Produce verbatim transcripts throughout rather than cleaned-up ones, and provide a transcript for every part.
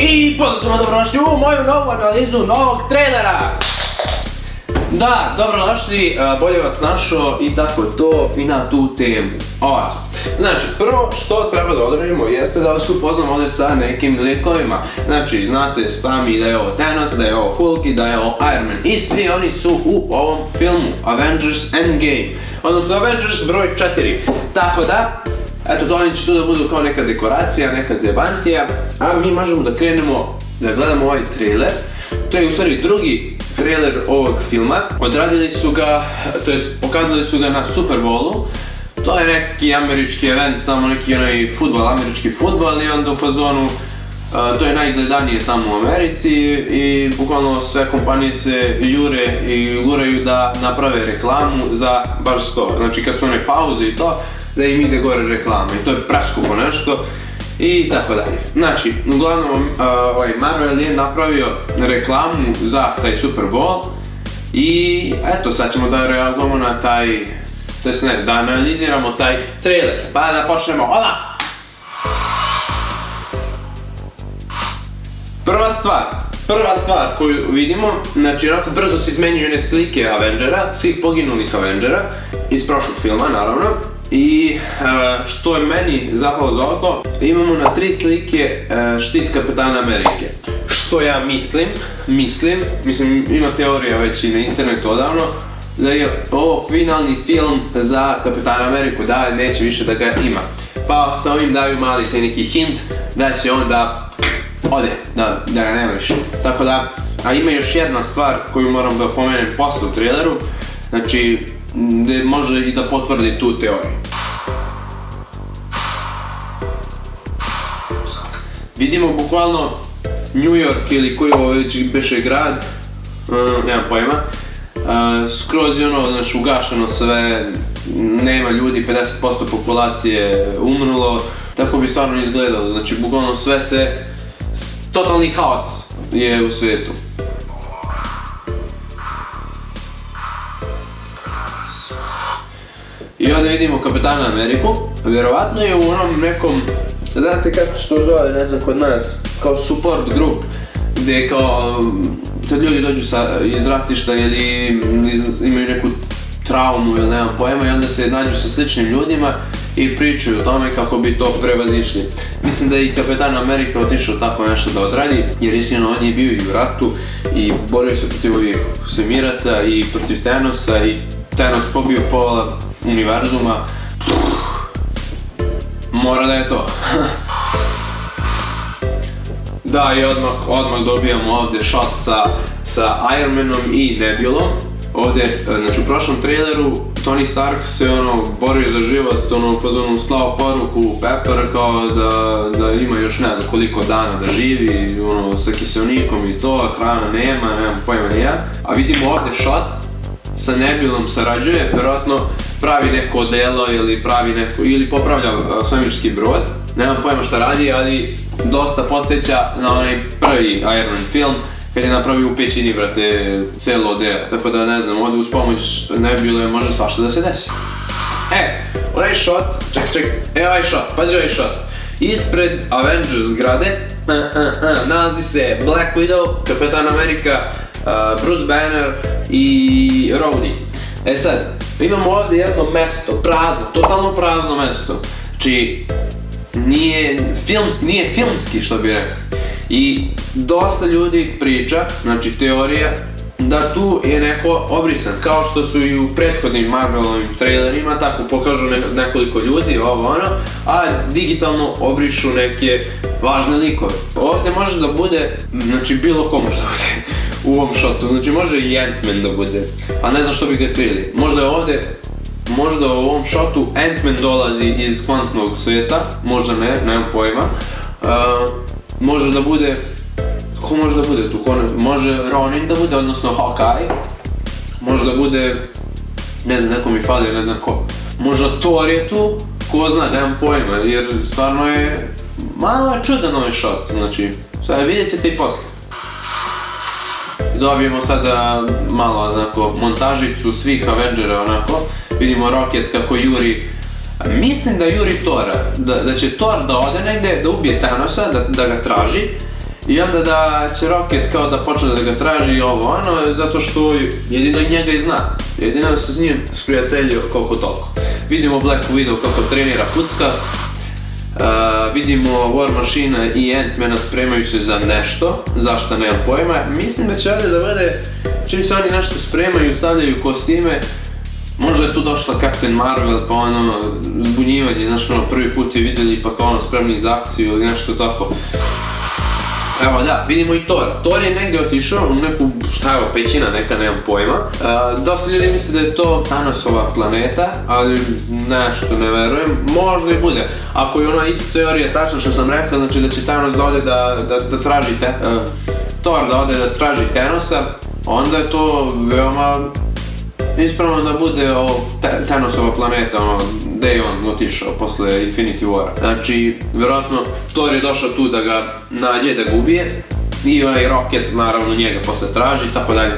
I pozdrav vam dobrodošli u moju novu analizu novog trailera. Da, dobrodošli, bolje vas našao i tako to i na tu temu. Ovako, znači prvo što treba da odradimo jeste da vas upoznamo ovdje sa nekim likovima. Znači znate sami da je ovo Thanos, da je ovo Hulk i da je ovo Iron Man. I svi oni su u ovom filmu Avengers Endgame, odnosno Avengers broj četiri. Tako da, eto to oni će tu da budu kao neka dekoracija, neka zebancija. A mi možemo da krenemo da gledamo ovaj trailer. To je u stvari drugi trailer ovog filma. Odradili su ga, to jest pokazali su ga na Super Bowlu. To je neki američki event, tamo neki onaj futbal, američki futbal i onda u fazonu to je najgledanije tamo u Americi i bukvalno sve kompanije se jure i guraju da naprave reklamu za baš sto. Znači kad su one pauze i to, da im ide gore reklama i to je preskupo nešto i tako dalje. Znači, uglavnom, ovaj Marvel je napravio reklamu za taj Super Bowl i eto, sad ćemo da reagujemo na taj, to jest ne, da analiziramo taj trailer, pa da počnemo odmah! Prva stvar, prva stvar koju vidimo, znači onako brzo se izmenjuju one slike Avengera, svih poginulih Avengera, iz prošlog filma naravno. I što je meni zapalo za oko, imamo na tri slike štit Kapetana Amerike. Što ja mislim, mislim, mislim ima teorija već i na internetu odavno, da je ovo finalni film za Kapetana Ameriku, da neće više da ga ima. Pa sa ovim daju mali te neki hint da će on da ode, da ga nema više. Tako da, a ima još jedna stvar koju moram da pomenem posle u traileru, znači gdje može i da potvrdi tu teoriju. Vidimo bukvalno New York ili koji ovo već beše grad, nemam pojma, skroz je ono ugašeno sve, nema ljudi, pedeset posto populacije umrlo, tako bi stvarno izgledalo, znači bukvalno sve se, totalni haos je u svijetu. I onda vidimo Kapetana Ameriku, vjerovatno je u onom nekom, znate kako se to zove, ne znam, kod nas, kao support grup, gdje je kao, kad ljudi dođu iz ratišta ili imaju neku traumu ili nemam pojma i onda se nađu sa sličnim ljudima i pričaju o tome kako bi to prevazišli. Mislim da je i Kapetan Amerika otišao tako nešto da odradi, jer iskreno on je bio i u ratu i borio se protiv ovih svemiraca i protiv Thanosa i Thanos pobio pola univerzuma. Mora da je to. Da, i odmah dobijamo ovdje shot sa Iron Manom i Nebulom. Ovdje, znači u prošlom traileru Tony Stark se ono borio za život, ono slao poruku Pepper kao da ima još ne znam koliko dana da živi, ono sa kiselnikom i to, hrana nema, nemam pojma ni ja. A vidimo ovdje shot sa Nebulom sarađuje, vjerojatno pravi neko delo ili pravi neko, ili popravlja svemirski brod. Nemam pojma šta radi, ali dosta podsjeća na onaj prvi Iron Man film kad je napravio u pećini, brate, celo delo. Tako da ne znam, ovdje uz pomoć Nebule može svašta da se desi. E, onaj shot, ček, ček, e ovaj shot, pazi ovaj shot. Ispred Avengers zgrade nalazi se Black Widow, Kapetan Amerika, Bruce Banner i Rhodey. E sad, imamo ovdje jedno mesto, prazno, totalno prazno mesto. Znači, nije filmski što bi rekao. I dosta ljudi priča, znači teorija, da tu je neko obrisan. Kao što su i u prethodnim Marvelovim trailerima, tako pokažu nekoliko ljudi, ovo ono, a digitalno obrišu neke važne likove. Ovdje može da bude, znači bilo ko može da bude u ovom shotu, znači može i Ant-Man da bude, a ne znam što bi ga krili. Možda je ovdje, možda u ovom shotu Ant-Man dolazi iz kvantnog svijeta, možda ne, nemam pojma. Može da bude, ko može da bude tu, može Ronin da bude, odnosno Hawkeye, može da bude, ne znam, neko mi fali, ne znam ko. Možda Thor je tu, ko zna, nemam pojma, jer stvarno je malo čudan ovaj shot, znači, sad vidjet ćete i poslije. Dobijemo sada malo onako montažicu svih Avengera onako, vidimo Rocket kako juri, mislim da juri Thora, da će Thor da ode negdje, da ubije Thanosa, da ga traži I onda da će Rocket kao da počne da ga traži i ovo ono, zato što jedino njega i zna. Jedino se s njim sprijateljio koliko toliko. Vidimo Black Widow kako trenira kucka. Uh, vidimo War Machine i Ant-Mana spremaju se za nešto, zašto nemam pojma. Mislim da će ovdje da vede, čim se oni nešto spremaju, stavljaju kostime, možda je tu došla Captain Marvel, pa ono zbunjivanje, znaš ono prvi put je vidjeli pa kao ono spremni za akciju ili nešto tako. Evo da, vidimo i Thor. Thor je negdje otišao u neku, šta je ovo, pećina neka, nemam pojma. E, dosta ljudi misle da je to Thanosova planeta, ali nešto ne verujem, možda i bude. Ako je ona teorija tačna što sam rekao, znači da će Thanos da ode da, da, da traži te, e, Thor da ode da traži Thanosa, onda je to veoma ispravno da bude o Thanosova planeta, ono, gdje je on otišao posle Infinity War-a. Znači, vjerojatno, Thor je došao tu da ga nađe, da ga ubije, i onaj Rocket, naravno, njega posle traži, tako dalje,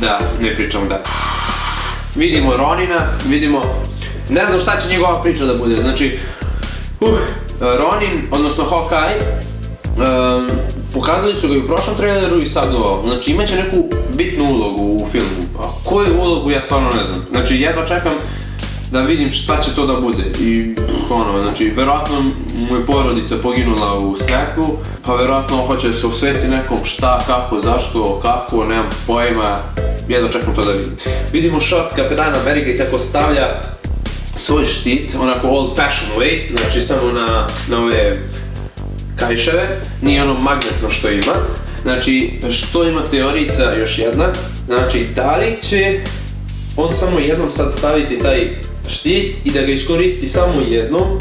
da, ne pričam da. Vidimo Ronina, vidimo, ne znam šta će njegova priča da bude, znači, uh, Ronin, odnosno Hawkeye, um, pokazali su ga i u prošlom traileru i sad u ovom. Znači imaće neku bitnu ulogu u filmu. A koju ulogu ja stvarno ne znam. Znači jedva čekam da vidim šta će to da bude. I ono, znači verovatno mu je porodica poginula u snaku, pa verovatno hoće se osvetiti nekom šta, kako, zašto, kako, nemam pojma. Jedva čekam to da vidim. Vidimo shot Kapetana Amerike kako stavlja svoj štit, onako old fashioned way, znači samo na, na ove kajševe, nije ono magnetno što ima. Znači, što ima teorica još jedna, znači da li će on samo jednom sad staviti taj štit i da ga iskoristi samo jednom,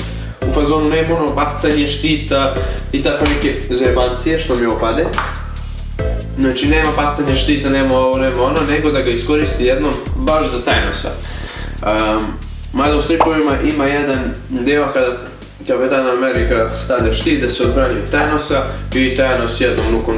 u fazonu nema ono bacanje štita i tako neke zajebancije što mi opade. Znači nema bacanje štita, nema ovo, nema ono, nego da ga iskoristi jednom baš za Thanosa. Um, Mada u stripovima ima jedan deo kada Kapetan Amerika stavlja štit da se odbrani od Thanosa i Thanos jednom rukom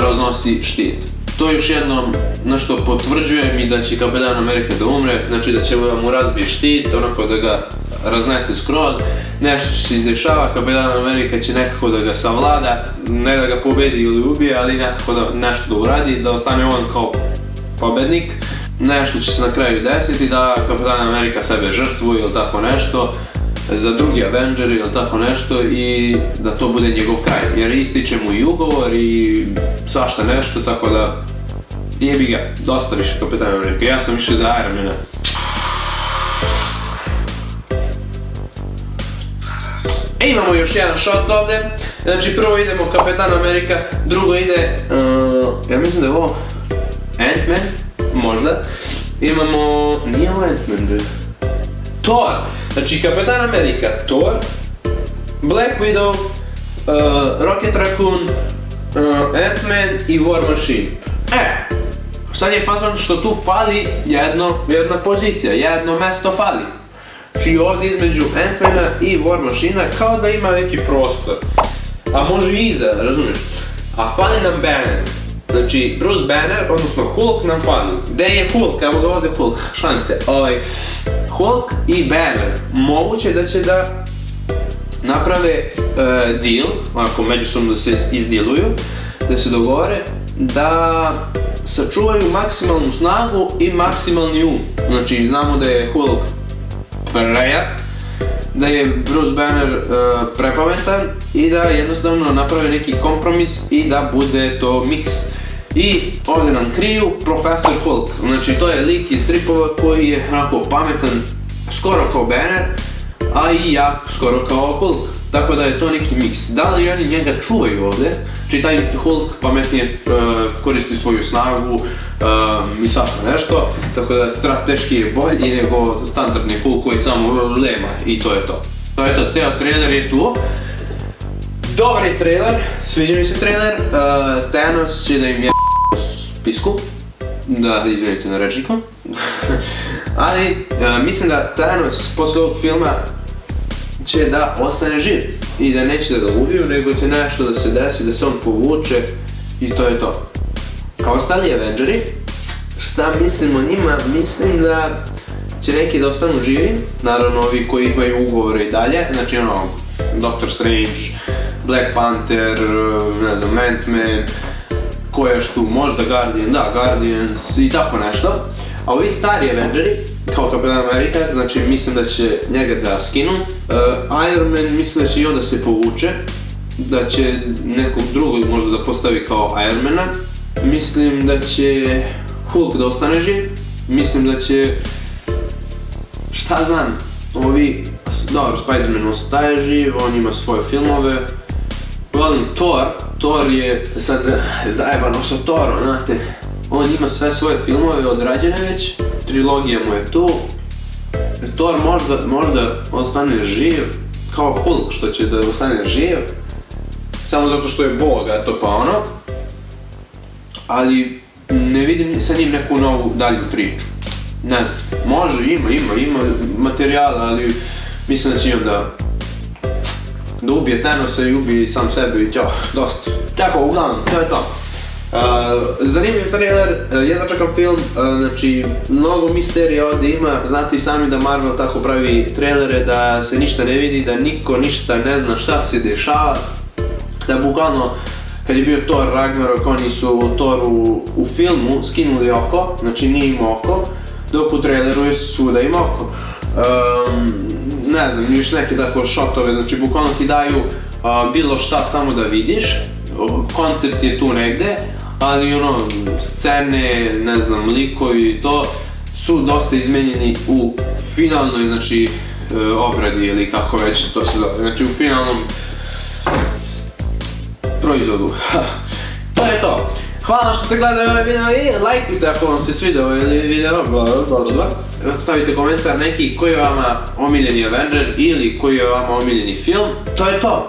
raznosi štit. To još jednom nešto potvrđujem i da će Kapetan Amerika da umre, znači da će mu razbiti štit, onako da ga raznese skroz, nešto će se izdešava, Kapetan Amerika će nekako da ga savlada, ne da ga pobedi ili ubije, ali nekako da nešto da uradi, da ostane on kao pobednik. Nešto će se na kraju desiti da Kapetan Amerika sebe žrtvuje ili tako nešto, za drugi Avenger ili tako nešto i da to bude njegov kraj, jer ističe mu i ugovor i svašta nešto, tako da jebi ga, dosta više Kapetana Amerika, ja sam više za Iron Mana. E, imamo još jedan shot ovdje, znači prvo idemo Kapetan Amerika, drugo ide, uh, ja mislim da je ovo Ant-Man, možda, imamo, nije ovo Ant-Man, Thor, znači Kapetan Amerika, Thor, Black Widow, uh, Rocket Raccoon, uh, Ant-Man i War Machine. E, sad je fazon što tu fali jedno, jedna pozicija, jedno mesto fali. Znači ovdje između Ant-Mana i War Machine kao da ima neki prostor. A može i iza, razumiješ? A fali nam Banner. Znači Bruce Banner, odnosno Hulk nam fali. Gdje je Hulk? Evo ga ovdje Hulk, šalim se. Ovaj, Hulk i Banner, moguće da će da naprave uh, deal, ako međusobno da se izdiluju, da se dogovore, da sačuvaju maksimalnu snagu i maksimalni um. Znači znamo da je Hulk prejak, da je Bruce Banner uh, prepametan i da jednostavno naprave neki kompromis i da bude to miks. I ovdje nam kriju Profesor Hulk, znači to je lik iz stripova koji je onako pametan skoro kao Banner, a i ja skoro kao Hulk, tako da je to neki miks. Da li oni njega čuvaju ovdje, znači taj Hulk pametnije uh, koristi svoju snagu uh, i svašta nešto, tako da strateški je bolji nego standardni Hulk koji samo lema i to je to. To je to, ceo trailer je tu. Dobar je trailer, sviđa mi se trailer, uh, Thanos će da im je pisku, da izvinite na rečniku, ali uh, mislim da Thanos posle ovog filma će da ostane živ i da neće da ga ubiju, nego će nešto da se desi, da se on povuče i to je to. A ostali Avengeri, šta mislim o njima, mislim da će neki da ostanu živi, naravno ovi koji imaju ugovore i dalje, znači ono, doktor Strange, Black Panther, ne znam, Ant-Man, ko još tu, možda Guardian, da, Guardians i tako nešto. A ovi stari Avengeri, kao Captain America, znači mislim da će njega da skinu. Iron Man mislim da će i onda se povuče, da će nekog drugog možda da postavi kao Iron Mana. Mislim da će Hulk da ostane živ, mislim da će, šta znam, ovi, dobro, Spider-Man ostaje živ, on ima svoje filmove. Volim Thor, Thor je sad zajebano sa Thorom, znate, on ima sve svoje filmove odrađene već, trilogija mu je tu. Thor možda, možda ostane živ, kao Hulk što će da ostane živ, samo zato što je Bog, eto pa ono. Ali ne vidim sa njim neku novu dalju priču. Ne znam, može, ima, ima, ima materijala, ali mislim da će imam da da ubije Thanosa i ubije sam sebe i tjao, dosta. Tako, uglavnom, to je to. Zanimljiv trailer, jedva čekam film, znači mnogo misterija ovdje ima, znate i sami da Marvel tako pravi trailere da se ništa ne vidi, da niko ništa ne zna šta se dešava, da bukvalno kad je bio Thor Ragnarok, oni su Thoru u filmu skinuli oko, znači nije imao oko, dok u traileru je svuda ima oko. Ne znam, još neke tako shotove, znači bukvalno ti daju bilo šta samo da vidiš, koncept je tu negde, ali ono, scene, ne znam, likovi i to su dosta izmenjeni u finalnoj, znači, obradi ili kako već to se zove, znači u finalnom proizvodu. To je to. Hvala vam što ste gledali ovaj video i lajkujte ako vam se svidao ovaj video, stavite komentar neki koji je vama omiljeni Avenger ili koji je vama omiljeni film. To je to.